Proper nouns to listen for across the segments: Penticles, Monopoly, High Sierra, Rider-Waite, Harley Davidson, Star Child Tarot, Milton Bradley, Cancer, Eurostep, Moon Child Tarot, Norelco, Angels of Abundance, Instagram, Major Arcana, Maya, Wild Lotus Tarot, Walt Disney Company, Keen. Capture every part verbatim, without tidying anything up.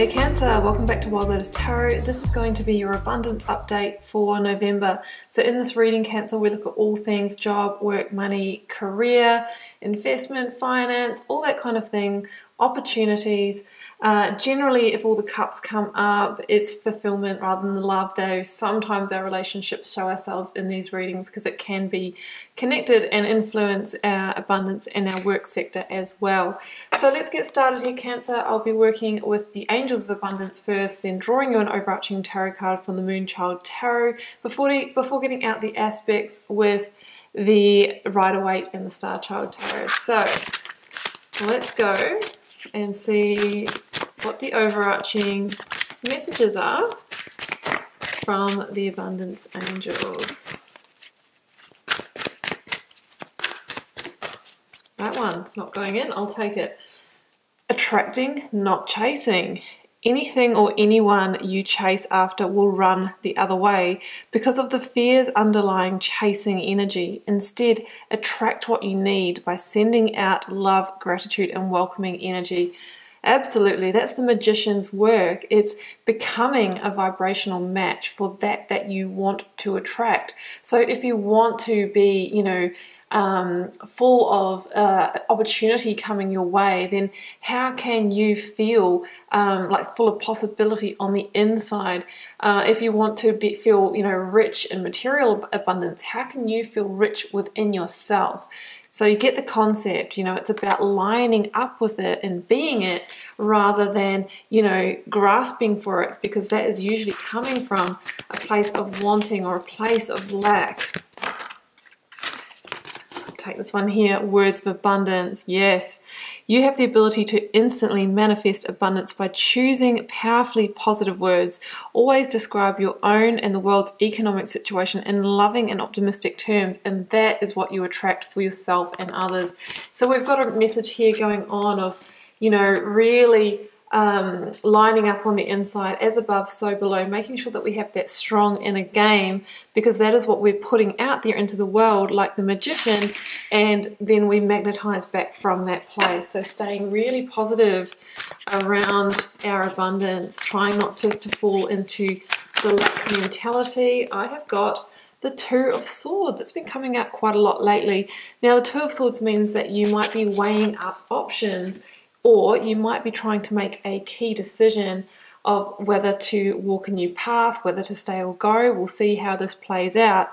there, Cancer. Welcome back to Wild Lotus Tarot. This is going to be your abundance update for November. So in this reading, Cancer, we look at all things job, work, money, career, investment, finance, all that kind of thing, opportunities. Uh, generally, if all the cups come up, it's fulfillment rather than love, though sometimes our relationships show ourselves in these readings because it can be connected and influence our abundance and our work sector as well. So let's get started here, Cancer. I'll be working with the Angels of Abundance first, then drawing you an overarching tarot card from the Moon Child Tarot before, before getting out the aspects with the Rider-Waite and the Star Child Tarot. So let's go and see what the overarching messages are from the Abundance Angels. That one's not going in, I'll take it. Attracting, not chasing. Anything or anyone you chase after will run the other way because of the fears underlying chasing energy. Instead, attract what you need by sending out love, gratitude, and welcoming energy. Absolutely, that's the magician's work. It's becoming a vibrational match for that that you want to attract. So if you want to be, you know, Um, full of uh, opportunity coming your way, then how can you feel um, like full of possibility on the inside? Uh, if you want to be, feel, you know, rich in material abundance, how can you feel rich within yourself? So you get the concept, you know, it's about lining up with it and being it rather than, you know, grasping for it, because that is usually coming from a place of wanting or a place of lack. Take this one here, words of abundance. Yes, you have the ability to instantly manifest abundance by choosing powerfully positive words. Always describe your own and the world's economic situation in loving and optimistic terms, and that is what you attract for yourself and others. So we've got a message here going on of, you know, really Um, lining up on the inside, as above so below, making sure that we have that strong inner game, because that is what we're putting out there into the world like the magician, and then we magnetize back from that place. So staying really positive around our abundance, trying not to, to fall into the lack mentality. I have got the Two of Swords. It's been coming out quite a lot lately. Now the Two of Swords means that you might be weighing up options, or you might be trying to make a key decision of whether to walk a new path, whether to stay or go. We'll see how this plays out.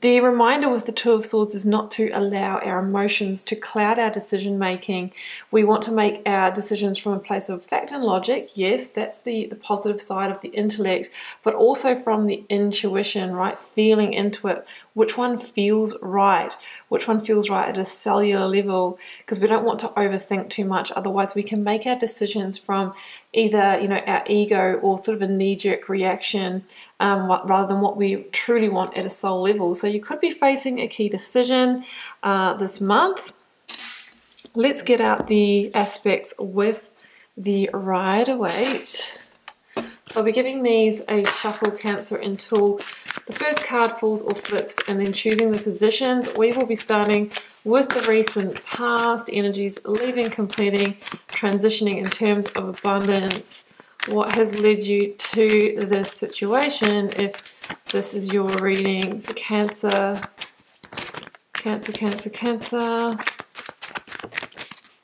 The reminder with the Two of Swords is not to allow our emotions to cloud our decision making. We want to make our decisions from a place of fact and logic. Yes, that's the, the positive side of the intellect, but also from the intuition, right? Feeling into it. Which one feels right? Which one feels right at a cellular level? Because we don't want to overthink too much. Otherwise, we can make our decisions from either, you know, our ego or sort of a knee-jerk reaction um, rather than what we truly want at a soul level. So you could be facing a key decision uh, this month. Let's get out the aspects with the Rider-Waite. So I'll be giving these a shuffle, Cancer, until the first card falls or flips, and then choosing the positions. We will be starting with the recent past, energies leaving, completing, transitioning in terms of abundance. What has led you to this situation if this is your reading for Cancer? Cancer, Cancer, Cancer.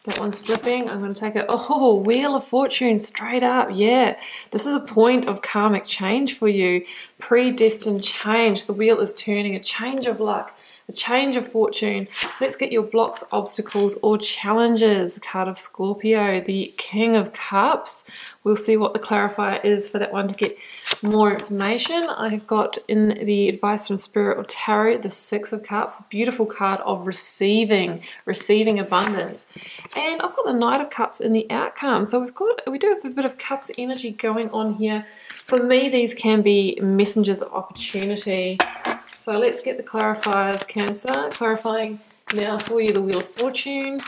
That one's flipping. I'm going to take it. Oh, Wheel of Fortune, straight up. Yeah, this is a point of karmic change for you. Predestined change. The wheel is turning. A change of luck, a change of fortune. Let's get your blocks, obstacles, or challenges. Card of Scorpio, the King of Cups. We'll see what the clarifier is for that one to get more information. I have got in the Advice from Spirit or Tarot, the Six of Cups, beautiful card of receiving, receiving abundance. And I've got the Knight of Cups in the outcome. So we've got, we do have a bit of Cups energy going on here. For me, these can be messengers of opportunity. So let's get the clarifiers, Cancer. Clarifying now for you the Wheel of Fortune.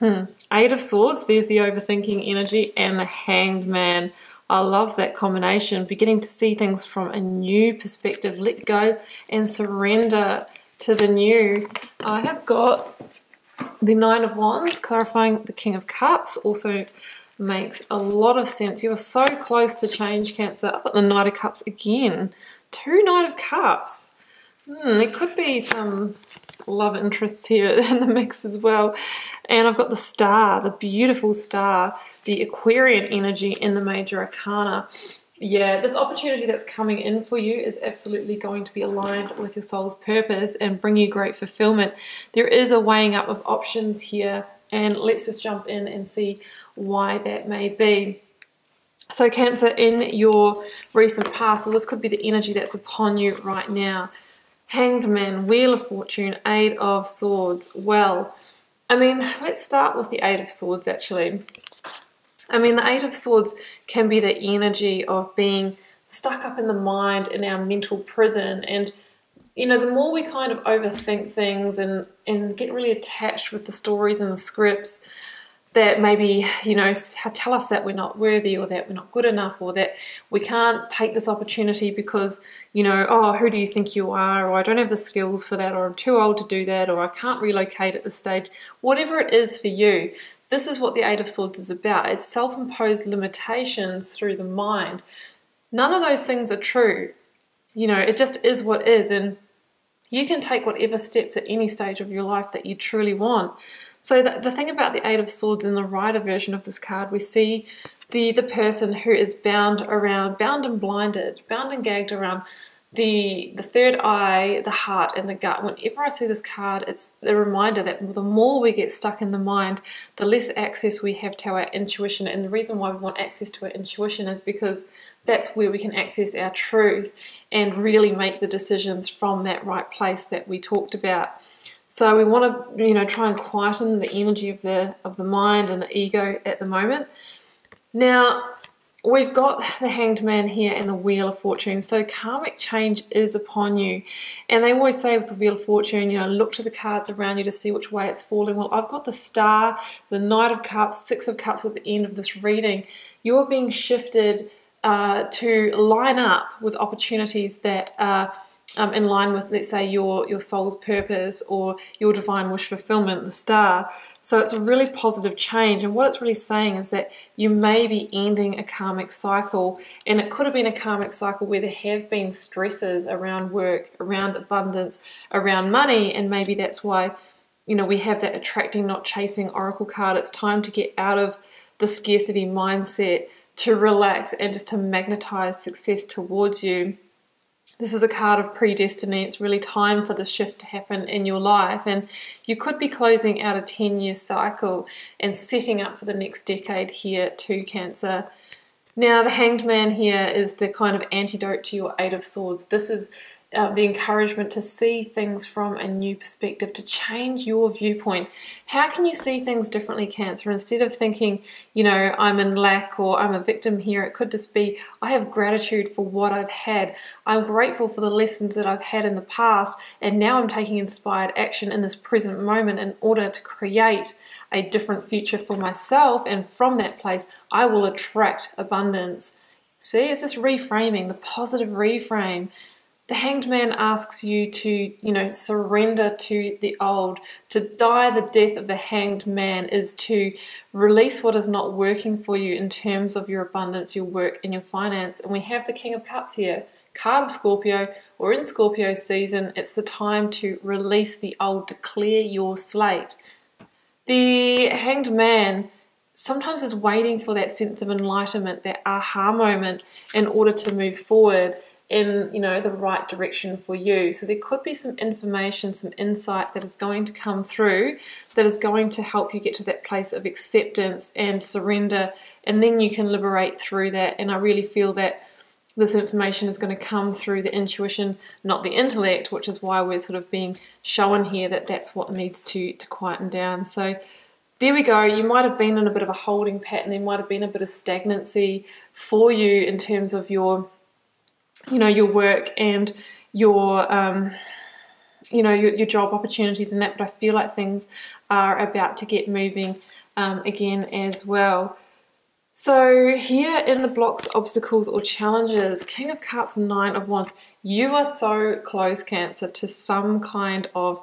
Hmm. Eight of Swords, there's the overthinking energy, and the Hanged Man. I love that combination. Beginning to see things from a new perspective. Let go and surrender to the new. I have got The Nine of Wands, clarifying the King of Cups, also makes a lot of sense. You are so close to change, Cancer. I've got the Knight of Cups again. Two Knight of Cups. Hmm, there could be some love interests here in the mix as well. And I've got the star, the beautiful star, the Aquarian energy in the Major Arcana. Yeah, this opportunity that's coming in for you is absolutely going to be aligned with your soul's purpose and bring you great fulfillment. There is a weighing up of options here, and let's just jump in and see why that may be. So Cancer, in your recent past, so this could be the energy that's upon you right now. Hanged Man, Wheel of Fortune, Eight of Swords. Well, I mean, let's start with the Eight of Swords actually. I mean, the Eight of Swords can be the energy of being stuck up in the mind, in our mental prison. And, you know, the more we kind of overthink things and, and get really attached with the stories and the scripts that maybe, you know, tell us that we're not worthy or that we're not good enough or that we can't take this opportunity because, you know, oh, who do you think you are, or I don't have the skills for that, or I'm too old to do that, or I can't relocate at this stage. Whatever it is for you, this is what the Eight of Swords is about. It's self-imposed limitations through the mind. None of those things are true. You know, it just is what is, and you can take whatever steps at any stage of your life that you truly want. So the, the thing about the Eight of Swords in the Rider version of this card, we see the, the person who is bound around, bound and blinded, bound and gagged around the, the third eye, the heart, and the gut. Whenever I see this card, it's a reminder that the more we get stuck in the mind, the less access we have to our intuition. And the reason why we want access to our intuition is because that's where we can access our truth and really make the decisions from that right place that we talked about. So we want to, you know, try and quieten the energy of the of the mind and the ego at the moment. Now, we've got the Hanged Man here and the Wheel of Fortune. So karmic change is upon you. And they always say with the Wheel of Fortune, you know, look to the cards around you to see which way it's falling. Well, I've got the Star, the Knight of Cups, Six of Cups at the end of this reading. You're being shifted uh, to line up with opportunities that are Um, in line with, let's say, your, your soul's purpose or your divine wish fulfillment, the Star. So it's a really positive change. And what it's really saying is that you may be ending a karmic cycle. And it could have been a karmic cycle where there have been stresses around work, around abundance, around money. And maybe that's why, you know, we have that attracting, not chasing oracle card. It's time to get out of the scarcity mindset, to relax, and just to magnetize success towards you. This is a card of predestiny. It's really time for the shift to happen in your life. And you could be closing out a ten-year cycle and setting up for the next decade here too, Cancer. Now, the Hanged Man here is the kind of antidote to your Eight of Swords. This is uh, the encouragement to see things from a new perspective, to change your viewpoint. How can you see things differently, Cancer? Instead of thinking, you know, I'm in lack or I'm a victim here, it could just be, I have gratitude for what I've had. I'm grateful for the lessons that I've had in the past, and now I'm taking inspired action in this present moment in order to create a different future for myself, and from that place, I will attract abundance. See, it's just reframing, the positive reframe. The Hanged Man asks you to, you know, surrender to the old. To die the death of the Hanged Man is to release what is not working for you in terms of your abundance, your work, and your finance. And we have the King of Cups here, card of Scorpio, or in Scorpio season, it's the time to release the old, to clear your slate. The Hanged Man sometimes is waiting for that sense of enlightenment, that aha moment, in order to move forward in, you know, the right direction for you. So there could be some information, some insight that is going to come through that is going to help you get to that place of acceptance and surrender, and then you can liberate through that. And I really feel that this information is going to come through the intuition, not the intellect, which is why we're sort of being shown here that that's what needs to, to quieten down. So there we go. You might have been in a bit of a holding pattern. There might have been a bit of stagnancy for you in terms of your you know, your work and your, um, you know, your, your job opportunities and that, but I feel like things are about to get moving um, again as well. So here in the blocks, obstacles or challenges, King of Cups, Nine of Wands, you are so close, Cancer, to some kind of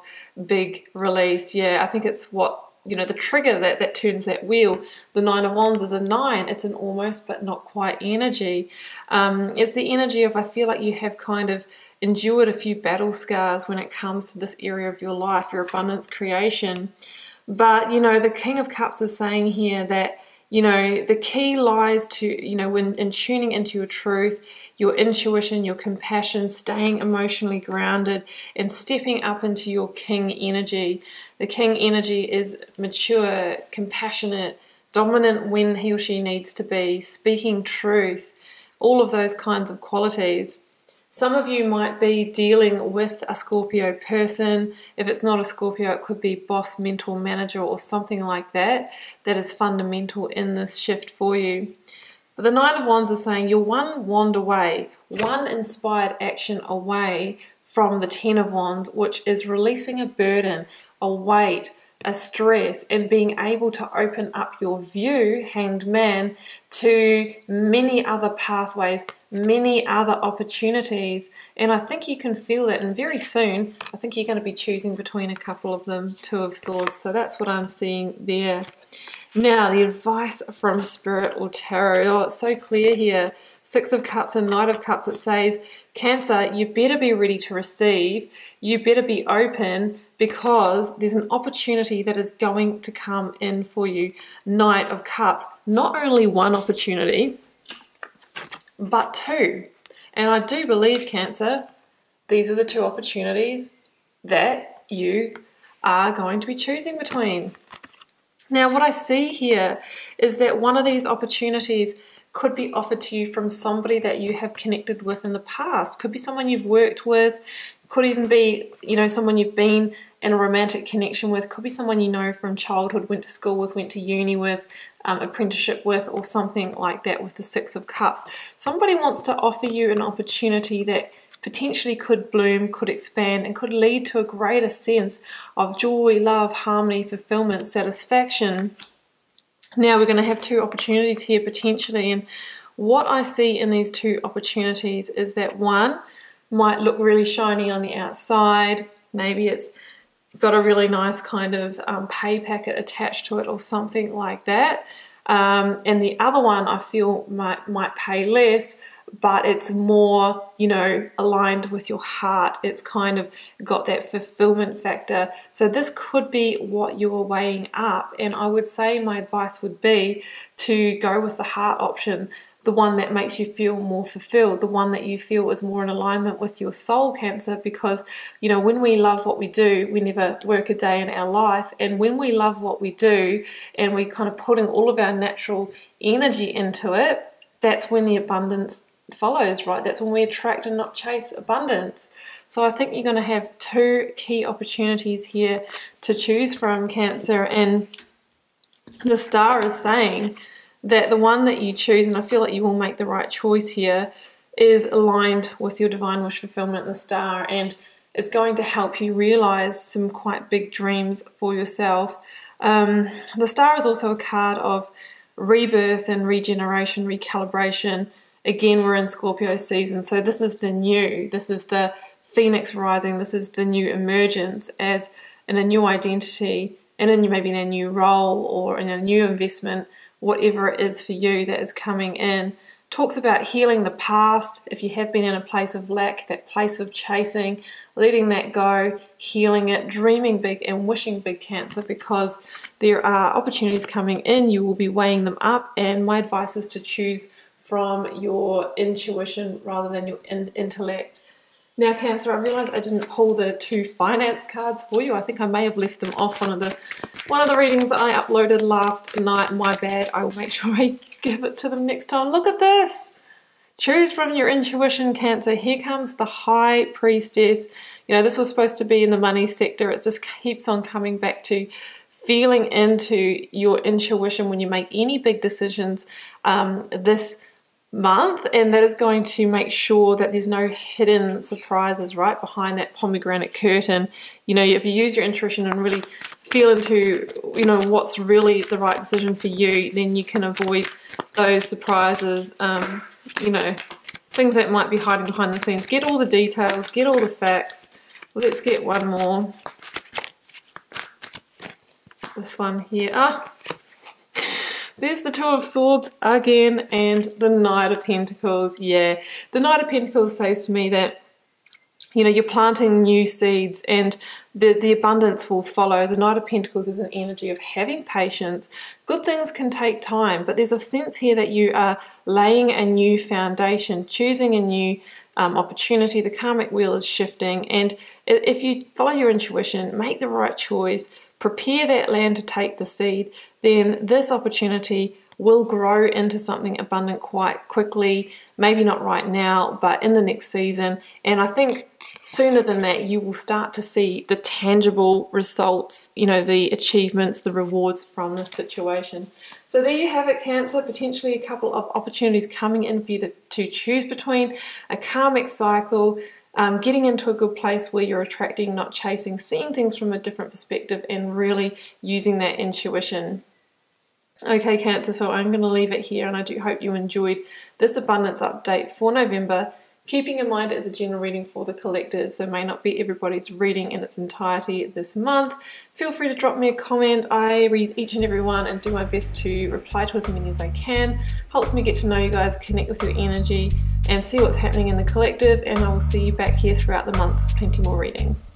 big release. Yeah, I think it's what, you know, the trigger that, that turns that wheel. The Nine of Wands is a nine. It's an almost but not quite energy. Um, it's the energy of, I feel like you have kind of endured a few battle scars when it comes to this area of your life, your abundance creation. But, you know, the King of Cups is saying here that, you know, the key lies to, you know, when in tuning into your truth, your intuition, your compassion, staying emotionally grounded and stepping up into your king energy. The king energy is mature, compassionate, dominant when he or she needs to be, speaking truth, all of those kinds of qualities. Some of you might be dealing with a Scorpio person. If it's not a Scorpio, it could be boss, mentor, manager, or something like that that is fundamental in this shift for you. But the Nine of Wands is saying you're one wand away, one inspired action away from the Ten of Wands, which is releasing a burden, a weight, a stress, and being able to open up your view, Hanged Man, to many other pathways, many other opportunities. And I think you can feel that, and very soon I think you're going to be choosing between a couple of them. Two of Swords, so that's what I'm seeing there. Now the advice from Spirit or Tarot. Oh, it's so clear here. Six of Cups and Knight of Cups. It says, Cancer, you better be ready to receive, you better be open, because there's an opportunity that is going to come in for you. Knight of Cups, not only one opportunity, but two. And I do believe, Cancer, these are the two opportunities that you are going to be choosing between. Now, what I see here is that one of these opportunities could be offered to you from somebody that you have connected with in the past. Could be someone you've worked with. Could even be, you know, someone you've been in a romantic connection with. Could be someone you know from childhood, went to school with, went to uni with, um, apprenticeship with, or something like that with the Six of Cups. Somebody wants to offer you an opportunity that potentially could bloom, could expand, and could lead to a greater sense of joy, love, harmony, fulfillment, satisfaction. Now we're going to have two opportunities here potentially, and what I see in these two opportunities is that one might look really shiny on the outside. Maybe it's got a really nice kind of um, pay packet attached to it or something like that. Um, and the other one I feel might, might pay less, but it's more, you know, aligned with your heart. It's kind of got that fulfillment factor. So this could be what you are weighing up. And I would say my advice would be to go with the heart option, the one that makes you feel more fulfilled, the one that you feel is more in alignment with your soul, Cancer, because, you know, when we love what we do, we never work a day in our life. And when we love what we do and we're kind of putting all of our natural energy into it, that's when the abundance follows, right? That's when we attract and not chase abundance. So I think you're going to have two key opportunities here to choose from, Cancer, and the star is saying that the one that you choose, and I feel like you will make the right choice here, is aligned with your divine wish fulfillment, the star, and it's going to help you realize some quite big dreams for yourself. Um, the star is also a card of rebirth and regeneration, recalibration. Again, we're in Scorpio season, so this is the new, this is the phoenix rising, this is the new emergence as in a new identity, and in maybe in a new role or in a new investment, whatever it is for you that is coming in. Talks about healing the past. If you have been in a place of lack, that place of chasing, letting that go, healing it, dreaming big and wishing big, Cancer, because there are opportunities coming in. You will be weighing them up, and my advice is to choose from your intuition rather than your in intellect. Now, Cancer, I realize I didn't pull the two finance cards for you. I think I may have left them off one of the one of the readings I uploaded last night. My bad. I will make sure I give it to them next time. Look at this. Choose from your intuition, Cancer. Here comes the High Priestess. You know, this was supposed to be in the money sector. It just keeps on coming back to feeling into your intuition when you make any big decisions. Um, this month, and that is going to make sure that there's no hidden surprises right behind that pomegranate curtain. You know, if you use your intuition and really feel into, you know, what's really the right decision for you, then you can avoid those surprises, um, you know, things that might be hiding behind the scenes. Get all the details, get all the facts. Let's get one more. This one here. Ah, there's the Two of Swords again and the Knight of Pentacles. Yeah, the Knight of Pentacles says to me that, you know, you're planting new seeds and the, the abundance will follow. The Knight of Pentacles is an energy of having patience. Good things can take time, but there's a sense here that you are laying a new foundation, choosing a new um, opportunity. The karmic wheel is shifting, and if you follow your intuition, make the right choice, prepare that land to take the seed, then this opportunity will grow into something abundant quite quickly. Maybe not right now, but in the next season. And I think sooner than that, you will start to see the tangible results, you know, the achievements, the rewards from the situation. So there you have it, Cancer. Potentially a couple of opportunities coming in for you to, to choose between. A karmic cycle, Um, getting into a good place where you're attracting, not chasing, seeing things from a different perspective and really using that intuition. Okay, Cancer, so I'm going to leave it here, and I do hope you enjoyed this abundance update for November, keeping in mind it is a general reading for the collective, so it may not be everybody's reading in its entirety this month. Feel free to drop me a comment. I read each and every one and do my best to reply to as many as I can. Helps me get to know you guys, connect with your energy, and see what's happening in the collective, and I will see you back here throughout the month for plenty more readings.